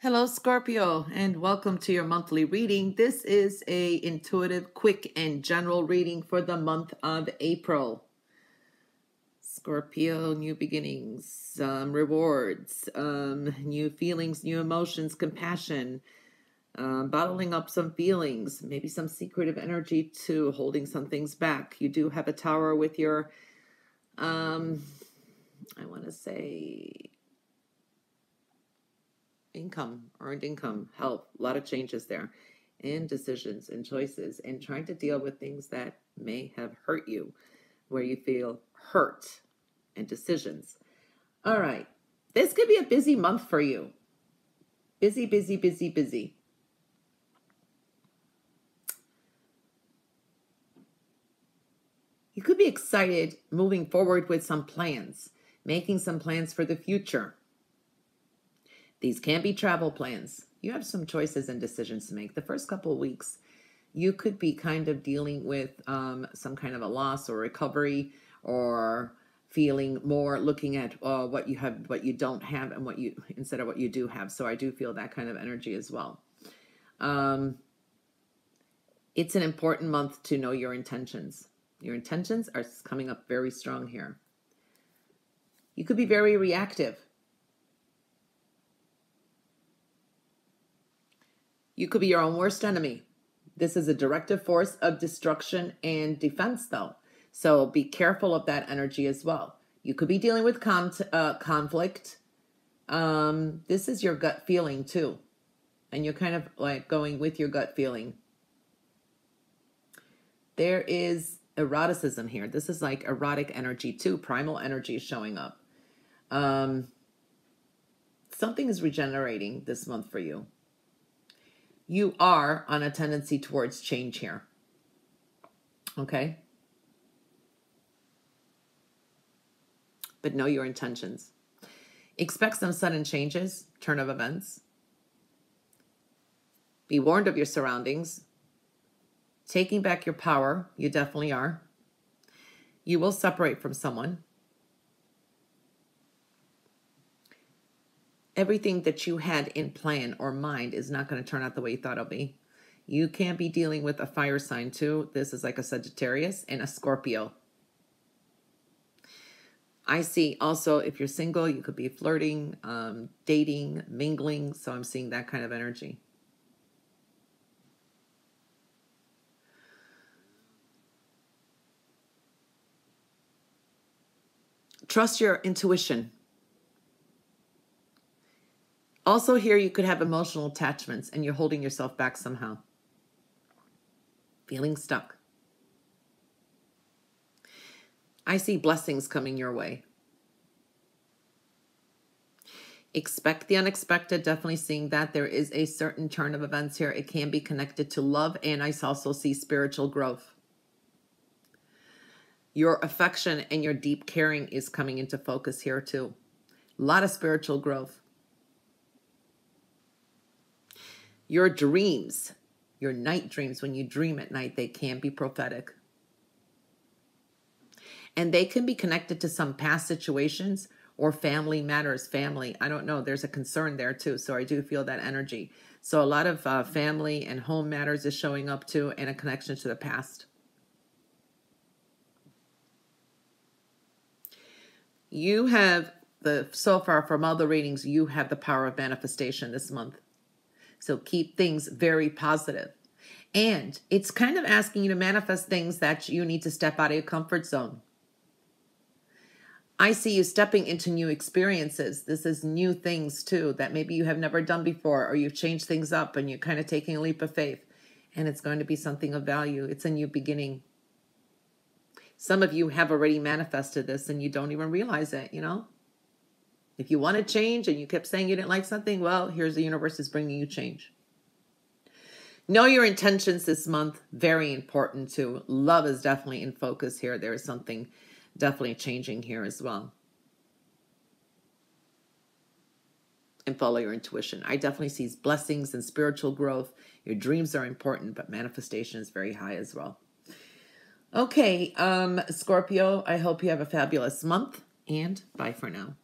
Hello, Scorpio, and welcome to your monthly reading. This is an intuitive, quick, and general reading for the month of April. Scorpio, new beginnings, rewards, new feelings, new emotions, compassion, bottling up some feelings, maybe some secretive energy too, holding some things back. You do have a tower with your, I want to say, income, earned income, health, a lot of changes there, and decisions and choices, and trying to deal with things that may have hurt you, where you feel hurt, and decisions. All right, this could be a busy month for you. Busy, busy, busy, busy. You could be excited moving forward with some plans, making some plans for the future. These can be travel plans. You have some choices and decisions to make. The first couple of weeks, you could be kind of dealing with some kind of a loss or recovery, or feeling more looking at what you have, what you don't have, and what you instead of what you do have. So I do feel that kind of energy as well. It's an important month to know your intentions. Your intentions are coming up very strong here. You could be very reactive. You could be your own worst enemy. This is a directive force of destruction and defense, though. So be careful of that energy as well. You could be dealing with conflict. This is your gut feeling, too. And you're kind of like going with your gut feeling. There is eroticism here. This is like erotic energy, too. Primal energy showing up. Something is regenerating this month for you. You are on a tendency towards change here, okay? But know your intentions. Expect some sudden changes, turn of events. Be warned of your surroundings. Taking back your power, you definitely are. You will separate from someone. Everything that you had in plan or mind is not going to turn out the way you thought it'll be. You can be dealing with a fire sign too. This is like a Sagittarius and a Scorpio. I see also if you're single, you could be flirting, dating, mingling. So I'm seeing that kind of energy. Trust your intuition. Also here, you could have emotional attachments and you're holding yourself back somehow. Feeling stuck. I see blessings coming your way. Expect the unexpected. Definitely seeing that. There is a certain turn of events here. It can be connected to love, and I also see spiritual growth. Your affection and your deep caring is coming into focus here too. A lot of spiritual growth. Your dreams, your night dreams, when you dream at night, they can be prophetic. And they can be connected to some past situations or family matters. Family, I don't know. There's a concern there too. So I do feel that energy. So a lot of family and home matters is showing up too, and a connection to the past. You have, so far from all the readings, you have the power of manifestation this month. So keep things very positive. And it's kind of asking you to manifest things that you need to step out of your comfort zone. I see you stepping into new experiences. This is new things too that maybe you have never done before, or you've changed things up and you're kind of taking a leap of faith. And it's going to be something of value. It's a new beginning. Some of you have already manifested this and you don't even realize it, you know? If you want to change and you kept saying you didn't like something, well, here's the universe is bringing you change. Know your intentions this month. Very important too. Love is definitely in focus here. There is something definitely changing here as well. And follow your intuition. I definitely see blessings and spiritual growth. Your dreams are important, but manifestation is very high as well. Okay, Scorpio, I hope you have a fabulous month, and bye for now.